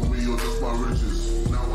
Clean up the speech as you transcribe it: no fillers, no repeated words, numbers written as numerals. for me or just my riches. Now